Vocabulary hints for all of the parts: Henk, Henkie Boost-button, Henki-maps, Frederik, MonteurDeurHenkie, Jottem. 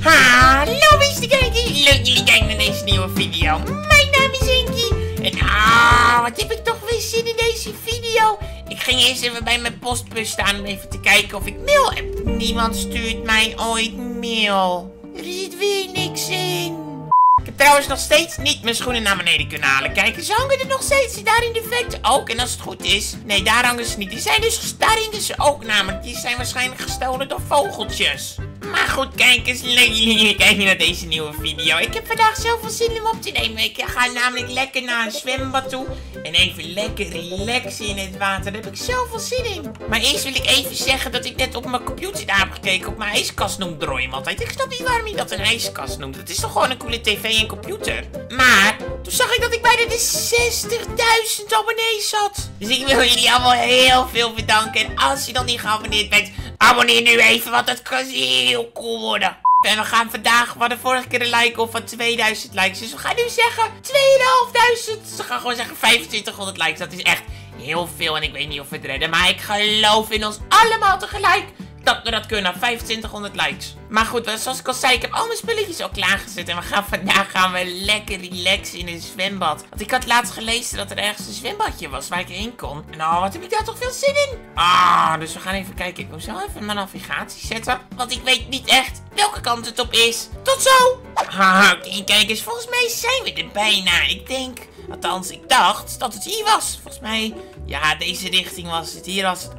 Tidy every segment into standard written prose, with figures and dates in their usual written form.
Hallo beste kijkers, leuk dat jullie kijken naar deze nieuwe video. Mijn naam is Henkie en wat heb ik toch weer zin in deze video. Ik ging eerst even bij mijn postbus staan om even te kijken of ik mail heb. Niemand stuurt mij ooit mail. Er zit weer niks in. Ik heb trouwens nog steeds niet mijn schoenen naar beneden kunnen halen. Kijk, ze hangen er nog steeds. Daar in de vent ook. En als het goed is... Nee, daar hangen ze niet. Die zijn dus... Daar hingen ze ook namelijk. Die zijn waarschijnlijk gestolen door vogeltjes. Maar goed, kijk eens. Leuk dat jullie kijken naar deze nieuwe video. Ik heb vandaag zoveel zin om op te nemen. Ik ga namelijk lekker naar een zwembad toe. En even lekker relaxen in het water. Daar heb ik zoveel zin in. Maar eerst wil ik even zeggen dat ik net op mijn computer daar heb gekeken. Op mijn ijskast noemt Droy hem altijd. Ik snap niet waarom hij dat een ijskast noemt. Het is toch gewoon een coole tv en computer. Maar toen zag ik dat ik bijna de 60.000 abonnees had. Dus ik wil jullie allemaal heel veel bedanken. En als je nog niet geabonneerd bent, abonneer nu even, want dat kan heel cool worden. En we gaan vandaag, we hadden vorige keer een like-off van 2000 likes. Dus we gaan nu zeggen 2500. We gaan gewoon zeggen 2500 likes. Dat is echt heel veel en ik weet niet of we het redden. Maar ik geloof in ons allemaal tegelijk dat we dat kunnen. 2500 likes. Maar goed, zoals ik al zei, ik heb al mijn spulletjes al klaargezet. En we gaan vandaag lekker relaxen in een zwembad. Want ik had laatst gelezen dat er ergens een zwembadje was waar ik heen kon. En wat heb ik daar toch veel zin in. Dus we gaan even kijken. Ik moet zo even mijn navigatie zetten. Want ik weet niet echt welke kant het op is. Tot zo! Oké, kijkers, volgens mij zijn we er bijna. Ik denk... Althans, ik dacht dat het hier was. Volgens mij... Ja, deze richting was het. Hier was het...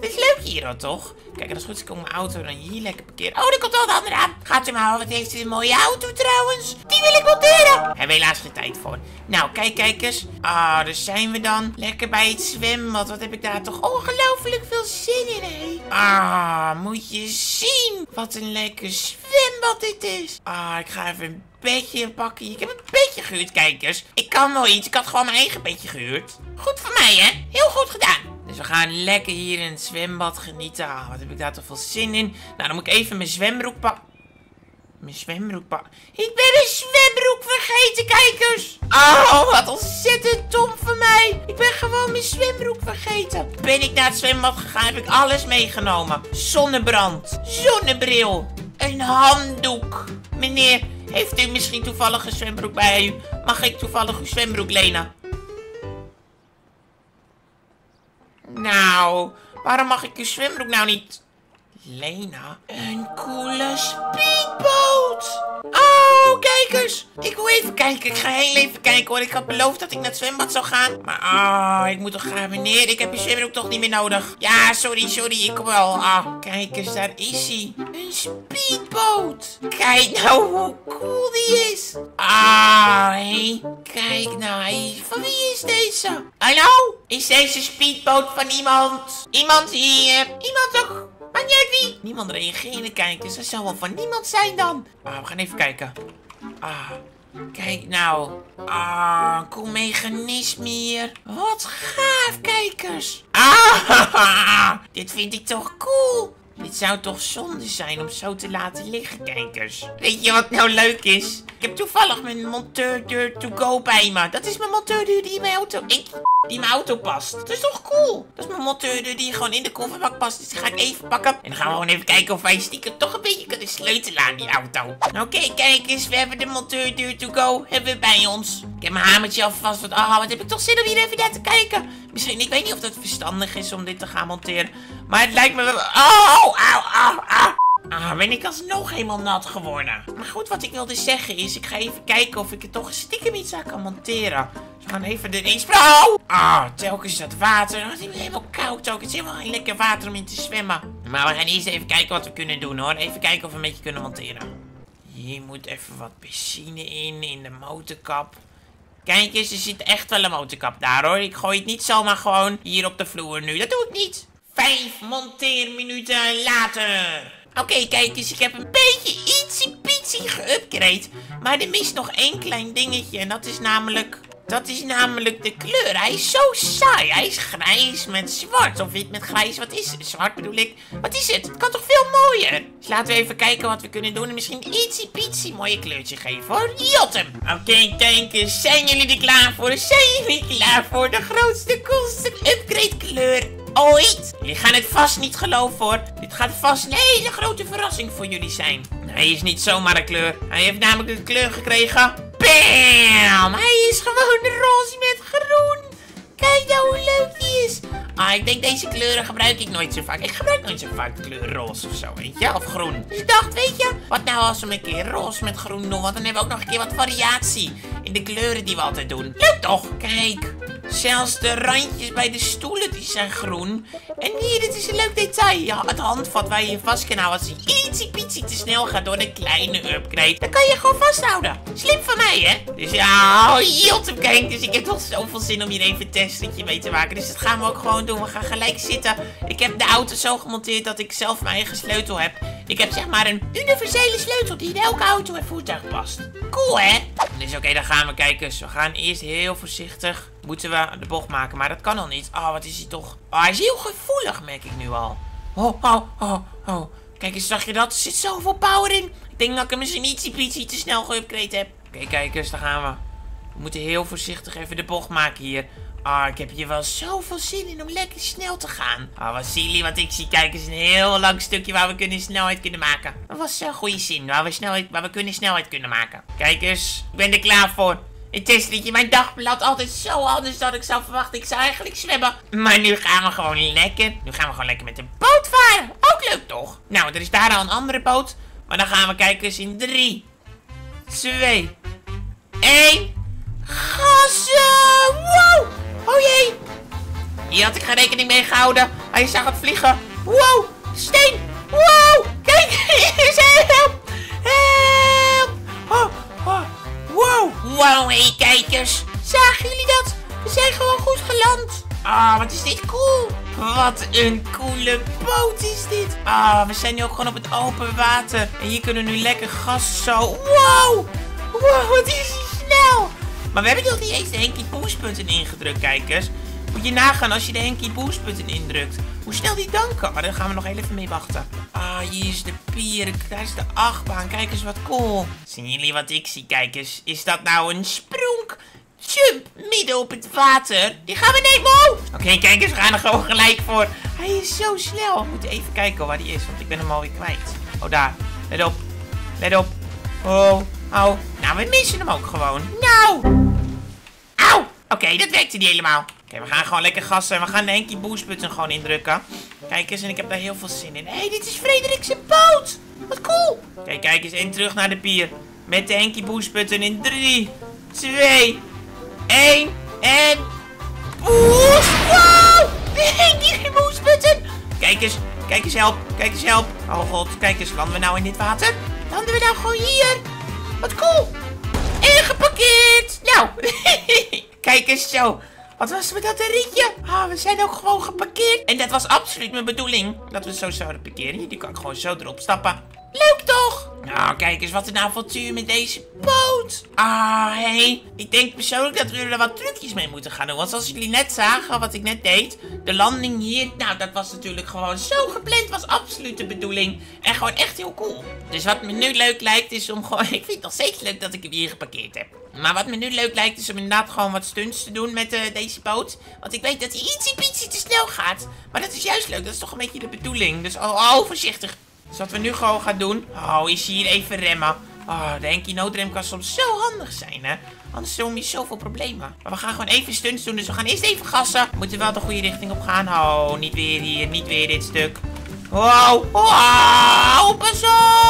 Het is leuk hier al, toch? Kijk, en als het goed is, komt mijn auto dan hier lekker parkeren. Oh, daar komt al de andere aan. Gaat u maar, wat heeft u een mooie auto trouwens? Die wil ik monteren. Hebben we helaas geen tijd voor. Nou, kijk eens. Daar zijn we dan. Lekker bij het zwembad. Wat heb ik daar toch ongelooflijk veel zin in, hé? Moet je zien. Wat een lekker zwembad dit is. Ik ga even een bedje pakken. Ik heb een bedje gehuurd, kijkers. Ik kan wel iets. Ik had gewoon mijn eigen bedje gehuurd. Goed voor mij, hè? Heel goed gedaan. Dus we gaan lekker hier in het zwembad genieten. Wat heb ik daar toch veel zin in. Nou, dan moet ik even mijn zwembroek pakken. Mijn zwembroek pakken. Ik ben mijn zwembroek vergeten, kijkers. Wat ontzettend dom van mij. Ik ben gewoon mijn zwembroek vergeten. Ben ik naar het zwembad gegaan, heb ik alles meegenomen. Zonnebrand. Zonnebril. Een handdoek. Meneer, heeft u misschien toevallig een zwembroek bij u? Mag ik toevallig uw zwembroek lenen? Nou, waarom mag ik uw zwembroek nou niet? Lena, een coole speedboot. Kijkers, ik wil even kijken. Ik ga heel even kijken hoor. Ik had beloofd dat ik naar het zwembad zou gaan. Maar ik moet toch gaan, meneer. Ik heb je zwembroek toch niet meer nodig. Ja, sorry. Ik kom wel. Kijkers, daar is hij. Een speedboot. Kijk nou hoe cool die is. Hé. Kijk nou, hé. Van wie is deze? Hallo? Is deze speedboot van iemand? Iemand hier? Iemand toch? Maar niet wie? Niemand reageerde, kijkers. Dat zou wel van niemand zijn dan. We gaan even kijken. Kijk nou. Cool mechanisme hier. Wat gaaf, kijkers. Dit vind ik toch cool. Dit zou toch zonde zijn om zo te laten liggen, kijkers. Weet je wat nou leuk is? Ik heb toevallig mijn monteurdeur to go bij me. Dat is mijn monteurdeur die in mijn auto... Die in mijn auto past. Dat is toch cool? Dat is mijn monteurdeur die gewoon in de kofferbak past. Dus die ga ik even pakken. En dan gaan we gewoon even kijken of wij stiekem toch een beetje kunnen sleutelen aan die auto. Oké, kijk eens. We hebben de monteurdeur to go hebben we bij ons. Ik heb mijn hamertje alvast. Want wat heb ik toch zin om hier even naar te kijken. Misschien, ik weet niet of dat verstandig is om dit te gaan monteren. Maar het lijkt me wel... Ben ik alsnog helemaal nat geworden. Maar goed, wat ik wilde zeggen is... Ik ga even kijken of ik er toch stiekem iets aan kan monteren. Dus we gaan even de eens... Telkens dat water. Het is helemaal koud ook. Het is helemaal geen lekker water om in te zwemmen. Maar we gaan eerst even kijken wat we kunnen doen hoor. Even kijken of we een beetje kunnen monteren. Hier moet even wat benzine in de motorkap. Kijk eens, er zit echt wel een motorkap daar hoor. Ik gooi het niet zomaar gewoon hier op de vloer nu. Dat doe ik niet. 5 monteerminuten later. Oké, kijk eens, ik heb een beetje ietsie-pietsie geüpgrade. Maar er mist nog één klein dingetje en dat is namelijk... de kleur. Hij is zo saai. Hij is grijs met zwart. Of wit met grijs. Wat is het? Zwart bedoel ik. Wat is het? Het kan toch veel mooier? Dus laten we even kijken wat we kunnen doen. En misschien ietsie-pietsie mooie kleurtje geven hoor. JOTTEM. Oké, kijkers. Zijn jullie er klaar voor? Zijn jullie klaar voor de grootste, coolste upgrade kleur ooit? Jullie gaan het vast niet geloven hoor. Dit gaat vast een hele grote verrassing voor jullie zijn. Hij is niet zomaar een kleur. Hij heeft namelijk een kleur gekregen. Bam! Hij is gewoon roze met groen. Kijk nou hoe leuk die is. Ah, ik denk deze kleuren gebruik ik nooit zo vaak. Ik gebruik nooit zo vaak de kleur roze of zo, weet je? Of groen. Dus ik dacht, weet je, wat nou als we een keer roze met groen doen? Want dan hebben we ook nog een keer wat variatie in de kleuren die we altijd doen. Leuk toch? Kijk. Zelfs de randjes bij de stoelen die zijn groen. En hier, dit is een leuk detail. Ja, het handvat waar je je vast kan houden als je ietsie-pietsie te snel gaat door een kleine upgrade. Dan kan je gewoon vasthouden. Slim van mij, hè? Dus ja, JOTTEM, kijk. Dus ik heb toch zoveel zin om hier even een testritje mee te maken. Dus dat gaan we ook gewoon doen. We gaan gelijk zitten. Ik heb de auto zo gemonteerd dat ik zelf mijn eigen sleutel heb. Ik heb zeg maar een universele sleutel die in elke auto en voertuig past. Cool, hè? Dus oké, dan gaan we kijken. Dus we gaan eerst heel voorzichtig. Moeten we de bocht maken, maar dat kan al niet. Oh, wat is hij toch? Oh, hij is heel gevoelig, merk ik nu al. Oh, oh, oh, oh. Kijk eens, zag je dat? Er zit zoveel power in. Ik denk dat ik hem misschien ietsie-pietsie te snel geüpgrade heb. Oké, kijk eens, daar gaan we. We moeten heel voorzichtig even de bocht maken hier. Ah, ik heb hier wel zoveel zin in om lekker snel te gaan. Ah, wat silly wat ik zie. Kijk eens, een heel lang stukje waar we snelheid kunnen maken. Dat was een goede zin, waar we snelheid kunnen maken. Kijk eens, ik ben er klaar voor. Het testritje, mijn dagblad altijd zo anders dan ik zou verwachten. Ik zou eigenlijk zwemmen. Maar nu gaan we gewoon lekker. Nu gaan we gewoon lekker met een boot varen. Ook leuk toch? Nou, er is daar al een andere boot. Maar dan gaan we kijken eens in 3, 2, 1. Gassen! Wow! Oh jee! Hier had ik geen rekening mee gehouden. Hij zag het vliegen. Wow! Steen! Wow! Kijk eens! Help! Help! Oh, oh. Wow! Wow, hé kijkers! Zagen jullie dat? We zijn gewoon goed geland. Ah, wat is dit cool! Wat een coole boot is dit! Ah, we zijn nu ook gewoon op het open water. En hier kunnen we nu lekker gas zo. Wow! Wow, wat is die snel! Maar we hebben nog niet eens de Henkie Boost-button ingedrukt, kijkers. Moet je nagaan als je de Henkie Boost-button indrukt. Hoe snel die dan kan. Maar daar gaan we nog heel even mee wachten. Ah, hier is de pier. Daar is de achtbaan. Kijk eens wat cool. Zien jullie wat ik zie, kijkers? Is dat nou een spronk? Jump midden op het water. Die gaan we nemen. Oké, kijkers, we gaan er gewoon gelijk voor. Hij is zo snel. We moeten even kijken waar die is, want ik ben hem alweer kwijt. Oh, daar. Let op. Let op. Oh, au. Nou, we missen hem ook gewoon. Nou. Auw. Oké, dat werkte niet helemaal. Oké, we gaan gewoon lekker gassen en we gaan de Henkie Boost-button gewoon indrukken. Kijk eens, en ik heb daar heel veel zin in. Hé, dit is Frederik zijn boot. Wat cool. Oké, kijk eens, en terug naar de pier. Met de Henkie Boost-button in 3, 2, 1 en... Boost! Wow! De Henkie Boost-button. Kijk eens, help. Kijk eens, help. Oh god, kijk eens, landen we nou in dit water? Landen we nou gewoon hier? Wat cool. En geparkeerd. Nou, kijk eens zo. Wat was met dat rietje? Ah, we zijn ook gewoon geparkeerd. En dat was absoluut mijn bedoeling. Dat we zo zouden parkeren. Die kan ik gewoon zo erop stappen. Leuk toch? Nou, kijk eens wat een avontuur met deze boot. Ah, hé. Hey. Ik denk persoonlijk dat we er wat trucjes mee moeten gaan doen. Want zoals jullie net zagen, wat ik net deed. De landing hier, nou dat was natuurlijk gewoon zo gepland. Was absoluut de bedoeling. En gewoon echt heel cool. Dus wat me nu leuk lijkt is om gewoon... Ik vind het nog steeds leuk dat ik hem hier geparkeerd heb. Maar wat me nu leuk lijkt is om inderdaad gewoon wat stunts te doen met deze boot. Want ik weet dat hij ietsie-pietsie te snel gaat. Maar dat is juist leuk. Dat is toch een beetje de bedoeling. Dus oh voorzichtig. Dus wat we nu gewoon gaan doen... Oh, is hier even remmen. Oh, de Henkie noodrem kan soms zo handig zijn, hè. Anders kom je zoveel problemen. Maar we gaan gewoon even stunts doen. Dus we gaan eerst even gassen. We moeten wel de goede richting op gaan. Oh, niet weer hier. Niet weer dit stuk. Wow. Wow. Pas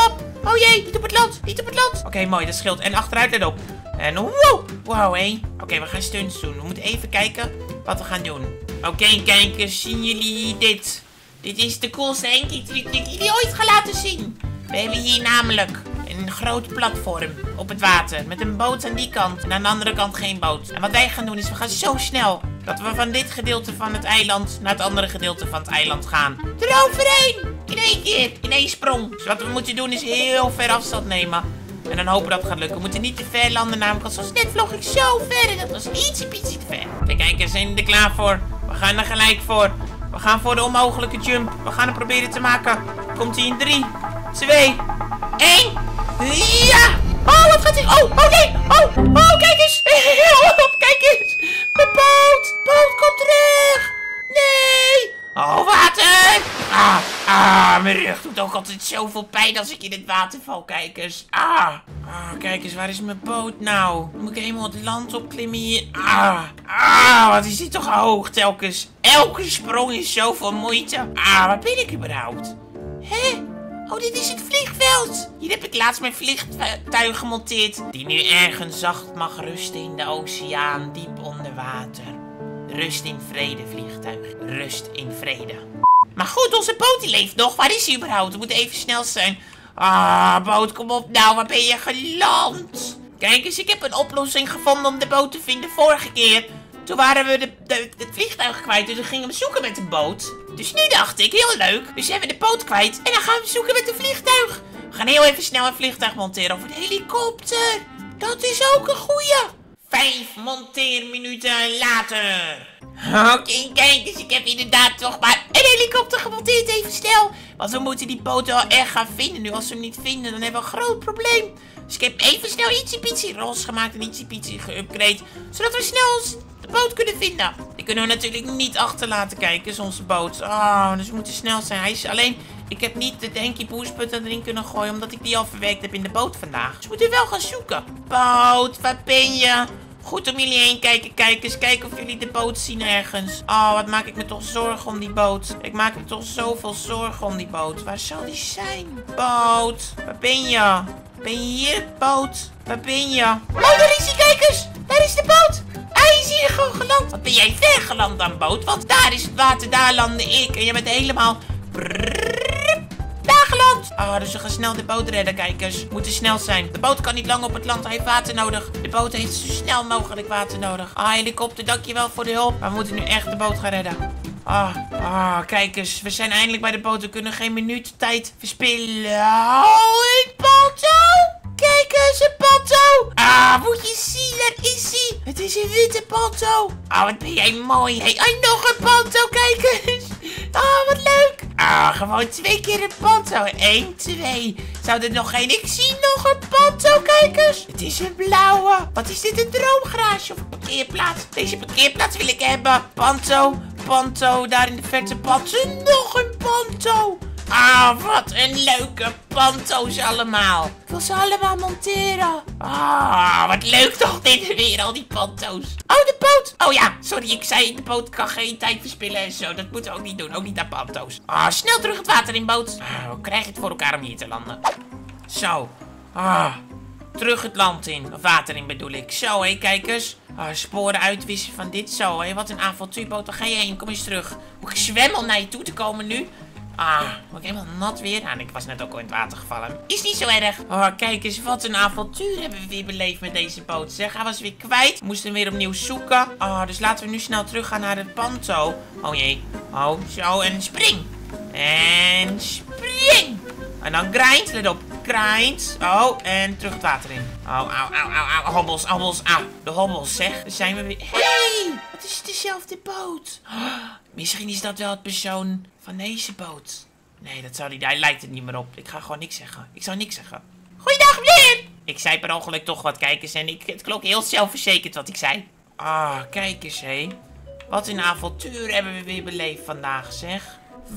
op. Oh jee, niet op het land. Niet op het land. Oké, mooi. Dat scheelt. En achteruit, let op. En wow. Wow, hé. Oké, we gaan stunts doen. We moeten even kijken wat we gaan doen. Oké, kijkers. Zien jullie dit? Dit is de coolste Henkie truc die ik jullie ooit ga laten zien. We hebben hier namelijk een groot platform op het water. Met een boot aan die kant en aan de andere kant geen boot. En wat wij gaan doen is we gaan zo snel dat we van dit gedeelte van het eiland naar het andere gedeelte van het eiland gaan. Eroverheen! In één keer! In één sprong! Dus wat we moeten doen is heel ver afstand nemen. En dan hopen dat het gaat lukken. We moeten niet te ver landen namelijk, want zoals net vlog ik zo ver en dat was ietsie-pietsie te ver. Kijk, kijkers, zijn er klaar voor. We gaan er gelijk voor. We gaan voor de onmogelijke jump. We gaan het proberen te maken. Komt ie in 3, 2, 1. Ja! Oh, wat gaat ie? Oh, oh nee! Oh, oh, kijk eens! Help, kijk eens! Mijn boot! Boot komt terug! Nee! Oh, water! Ah, Ah, mijn rug doet ook altijd zoveel pijn als ik in het water val, kijk eens. Ah. Ah, kijk eens, waar is mijn boot nou? Moet ik helemaal het land opklimmen hier? Ah. Ah, wat is dit toch hoog telkens? Elke sprong is zoveel moeite. Ah, waar ben ik überhaupt? Hé? Oh, dit is het vliegveld. Hier heb ik laatst mijn vliegtuig gemonteerd. Die nu ergens zacht mag rusten in de oceaan, diep onder water. Rust in vrede, vliegtuig. Rust in vrede. Maar goed, onze boot die leeft nog. Waar is hij überhaupt? We moeten even snel zijn. Ah, boot, kom op nou. Waar ben je geland? Kijk eens, ik heb een oplossing gevonden om de boot te vinden vorige keer. Toen waren we het vliegtuig kwijt, dus dan gingen we zoeken met de boot. Dus nu dacht ik, heel leuk. Dus hebben we de boot kwijt en dan gaan we zoeken met een vliegtuig. We gaan heel even snel een vliegtuig monteren of een helikopter. Dat is ook een goeie. 5 monteerminuten later. Oké, kijk eens, ik heb inderdaad toch maar een helikopter gemonteerd, even snel. Want we moeten die boot wel echt gaan vinden. Nu als we hem niet vinden, dan hebben we een groot probleem. Dus ik heb even snel ietsiepietsie roze gemaakt en ietsiepietsie geüpgrade. Zodat we snel de boot kunnen vinden. Die kunnen we natuurlijk niet achterlaten, kijk eens, onze boot. Oh, dus we moeten snel zijn. Hij is alleen... Ik heb niet de Henkie Boost-button erin kunnen gooien, omdat ik die al verwerkt heb in de boot vandaag. Dus we moeten wel gaan zoeken. Boot, waar ben je? Goed om jullie heen kijken, kijkers. Kijken of jullie de boot zien ergens. Oh, wat maak ik me toch zorgen om die boot. Ik maak me toch zoveel zorgen om die boot. Waar zal die zijn? Boot, waar ben je? Ben je hier, boot? Waar ben je? Oh, daar is die, kijkers! Daar is de boot! Hij is hier gewoon geland. Wat ben jij ver geland dan, boot? Want daar is het water, daar landde ik. En je bent helemaal... daar geland. Ah, dus we gaan snel de boot redden, kijkers. We moeten snel zijn. De boot kan niet lang op het land. Hij heeft water nodig. De boot heeft zo snel mogelijk water nodig. Ah, helikopter, dankjewel voor de hulp. Maar we moeten nu echt de boot gaan redden. Ah, kijkers. We zijn eindelijk bij de boot. We kunnen geen minuut tijd verspillen. Oh, een panto! Kijk eens, een panto! Ah, moet je zien, daar is hij! Het is een witte panto! Ah, wat ben jij mooi! Hé, hey, nog een panto, kijk eens! Ah, wat leuk! Ah, gewoon 2 keer een panto. 1, 2. Zou er nog één? Ik zie nog een panto, kijkers. Het is een blauwe. Wat is dit? Een droomgarage of een parkeerplaats? Deze parkeerplaats wil ik hebben. Panto, panto. Daar in de verte panto. Nog een panto. Ah, wat een leuke panto's allemaal. Ik wil ze allemaal monteren. Ah, wat leuk toch dit weer, al die panto's. Oh, de boot. Oh ja, sorry, ik zei de boot kan geen tijd verspillen en zo. Dat moeten we ook niet doen, ook niet aan panto's. Ah, snel terug het water in, boot. Ah, we krijgen het voor elkaar om hier te landen. Zo. Ah, terug het land in. Of water in bedoel ik. Zo, hé, kijkers. Ah, sporen uitwissen van dit zo, hé. Wat een avontuurboot. Waar ga je heen? Kom eens terug. Moet ik zwemmen om naar je toe te komen nu? Ah, word ik helemaal nat weer? Ah, ik was net ook al in het water gevallen. Is niet zo erg. Oh, kijk eens, wat een avontuur hebben we weer beleefd met deze boot, zeg. Hij was weer kwijt. Moesten hem weer opnieuw zoeken. Oh, dus laten we nu snel teruggaan naar de panto. Oh jee. Oh, zo. En spring. En spring. En dan grind. Let op. Grind. Oh, en terug het water in. Oh, au, au, au, au. Hobbels, hobbels, au. De hobbels, zeg. Dan zijn we weer... Hey, wat is dezelfde boot? Misschien is dat wel het persoon van deze boot. Nee, dat zou niet. Hij lijkt het niet meer op. Ik ga gewoon niks zeggen. Ik zou niks zeggen. Goeiedag, meneer! Ik zei per ongeluk toch wat, kijkers. En het klonk heel zelfverzekerd wat ik zei. Ah, kijk eens, hé. Wat een avontuur hebben we weer beleefd vandaag, zeg.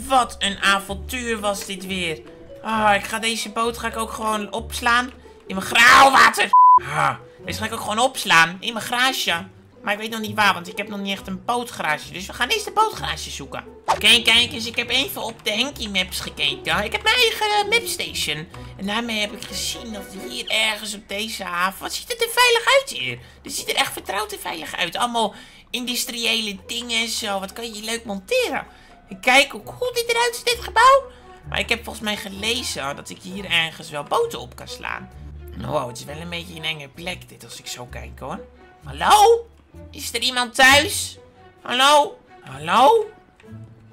Wat een avontuur was dit weer. Ah, ik ga deze boot ga ik ook gewoon opslaan. In mijn grauwwater. Ah, deze ga ik ook gewoon opslaan. In mijn garage. Maar ik weet nog niet waar, want ik heb nog niet echt een bootgarage. Dus we gaan eerst de bootgarage zoeken. Oké, kijk eens. Ik heb even op de Henki-maps gekeken. Ik heb mijn eigen mapstation. En daarmee heb ik gezien dat hier ergens op deze haven... Wat ziet het er veilig uit hier? Dit ziet er echt vertrouwd en veilig uit. Allemaal industriële dingen en zo. Wat kan je hier leuk monteren? En kijk hoe goed dit eruit ziet, dit gebouw. Maar ik heb volgens mij gelezen dat ik hier ergens wel boten op kan slaan. Wow, het is wel een beetje een enge plek dit als ik zo kijk hoor. Hallo? Is er iemand thuis? Hallo? Hallo?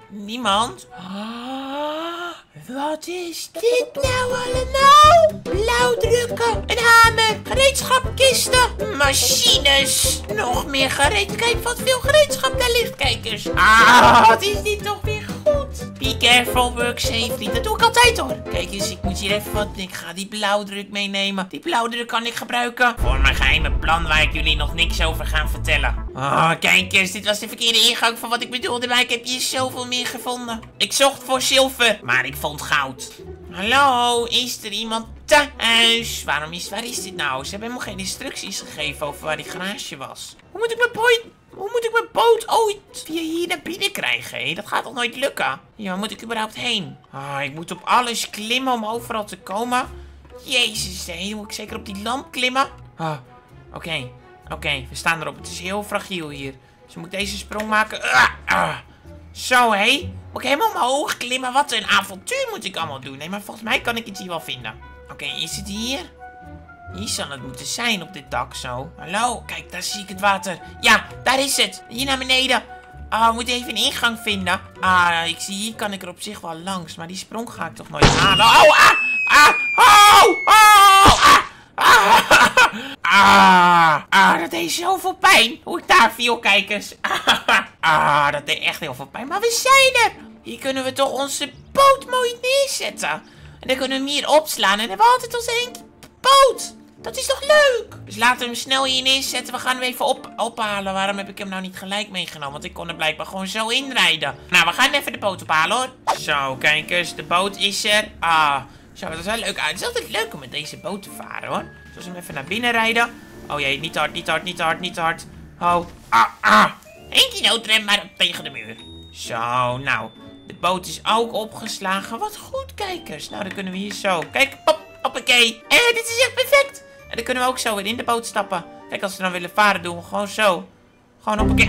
Niemand? Ah, wat is dit nou allemaal? Blauwdrukken, een hamer, gereedschapkisten, machines. Nog meer gereedschap. Kijk wat veel gereedschap daar ligt, kijkers. Ah, wat is dit toch weer goed? Be careful, work safely. Dat doe ik altijd hoor. Kijk eens, ik moet hier even wat... Ik ga die blauwdruk meenemen. Die blauwdruk kan ik gebruiken voor mijn geheime plan waar ik jullie nog niks over ga vertellen. Oh, kijk eens, dit was de verkeerde ingang van wat ik bedoelde. Maar ik heb hier zoveel meer gevonden. Ik zocht voor zilver, maar ik vond goud. Hallo, is er iemand thuis? Waar is dit nou? Ze hebben helemaal geen instructies gegeven over waar die garage was. Hoe moet ik mijn boot ooit via hier naar binnen krijgen? Hé? Dat gaat toch nooit lukken? Ja, waar moet ik überhaupt heen? Ah, ik moet op alles klimmen om overal te komen. Jezus, hé, moet ik zeker op die lamp klimmen? Ah, oké, we staan erop. Het is heel fragiel hier. Dus moet ik deze sprong maken. Zo, hé. Moet ik helemaal omhoog klimmen? Wat een avontuur moet ik allemaal doen. Nee, maar volgens mij kan ik iets hier wel vinden. Oké, is het hier? Hier zal het moeten zijn op dit dak zo. Hallo, kijk, daar zie ik het water. Ja, daar is het. Hier naar beneden. Ah, we moeten even een ingang vinden. Ah, ik zie, hier kan ik er op zich wel langs. Maar die sprong ga ik toch nooit halen. Oh, dat deed zoveel pijn. Hoe ik daar viel, kijk eens. Dat deed echt heel veel pijn. Maar we zijn er. Hier kunnen we toch onze boot mooi neerzetten. En dan kunnen we hem hier opslaan. En dan hebben we altijd onze boot. Dat is toch leuk? Dus laten we hem snel hier neerzetten. We gaan hem even ophalen. Waarom heb ik hem nou niet gelijk meegenomen? Want ik kon er blijkbaar gewoon zo inrijden. Nou, we gaan even de boot ophalen hoor. Zo, kijk eens. De boot is er. Ah, zo, dat is wel leuk. Het is altijd leuk om met deze boot te varen hoor. Zullen we hem even naar binnen rijden? Oh jee, niet hard, niet hard, niet hard, niet hard. Oh, Henkie noodrem maar tegen de muur. Zo, nou. De boot is ook opgeslagen. Wat goed, kijkers. Nou, dan kunnen we hier zo. Kijk, pop. Hoppakee. Dit is echt perfect. En dan kunnen we ook zo weer in de boot stappen. Kijk, als we dan willen varen, doen we gewoon zo. Gewoon hoppakee.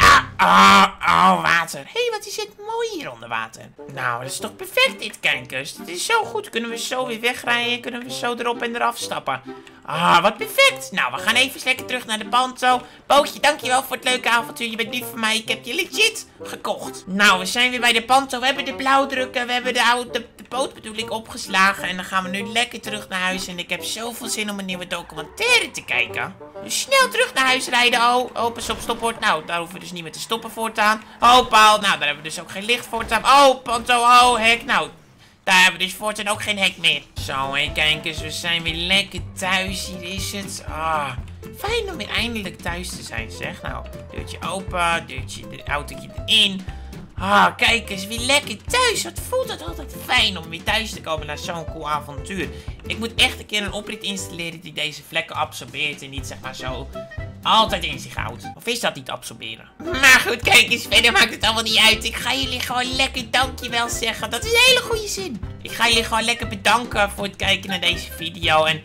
Water. Hé, wat is het mooi hier onder water. Nou, dat is toch perfect dit, kijkers. Dit is zo goed. Kunnen we zo weer wegrijden. Kunnen we zo erop en eraf stappen. Ah, wat perfect. Nou, we gaan even lekker terug naar de band zo. Bootje, dankjewel voor het leuke avontuur. Je bent lief voor mij. Ik heb je legit gekocht. Nou, we zijn weer bij de panto. We hebben de blauwdrukken. We hebben de oude... De boot bedoel ik opgeslagen. En dan gaan we nu lekker terug naar huis. En ik heb zoveel zin om een nieuwe documentaire te kijken. Dus snel terug naar huis rijden. Oh, pas op, stopwoord. Nou, daar hoeven we dus niet meer te stoppen voortaan. Oh, paal. Nou, daar hebben we dus ook geen licht voortaan. Oh, panto. Oh, hek. Nou, daar hebben we dus voortaan ook geen hek meer. Zo, hé, kijk eens. We zijn weer lekker thuis. Hier is het. Ah, fijn om weer eindelijk thuis te zijn, zeg. Nou, deurtje open. Deurtje, de autootje erin. Ah, kijk eens, weer lekker thuis. Wat voelt het altijd fijn om weer thuis te komen na zo'n cool avontuur. Ik moet echt een keer een oprit installeren die deze vlekken absorbeert en niet zeg maar zo altijd in zich houdt. Of is dat niet absorberen? Maar goed, kijk eens, verder maakt het allemaal niet uit. Ik ga jullie gewoon lekker dankjewel zeggen. Dat is een hele goede zin. Ik ga jullie gewoon lekker bedanken voor het kijken naar deze video. En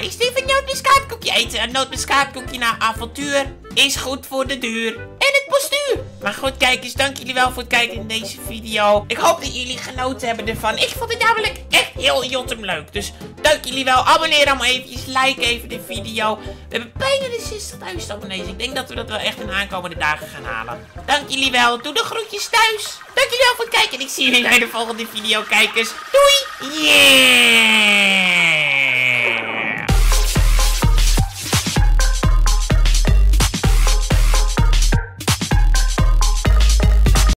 ik stuur even een nootmuskaatkoekje eten. Een nootmuskaatkoekje na avontuur is goed voor de duur. Postuur. Maar goed, kijkers, dank jullie wel voor het kijken in deze video. Ik hoop dat jullie genoten hebben ervan. Ik vond het namelijk echt heel Jottem leuk. Dus dank jullie wel. Abonneer allemaal eventjes. Like even de video. We hebben bijna de 60.000 abonnees. Ik denk dat we dat wel echt in de aankomende dagen gaan halen. Dank jullie wel. Doe de groetjes thuis. Dank jullie wel voor het kijken. En ik zie jullie bij de volgende video, kijkers. Doei. Yeah.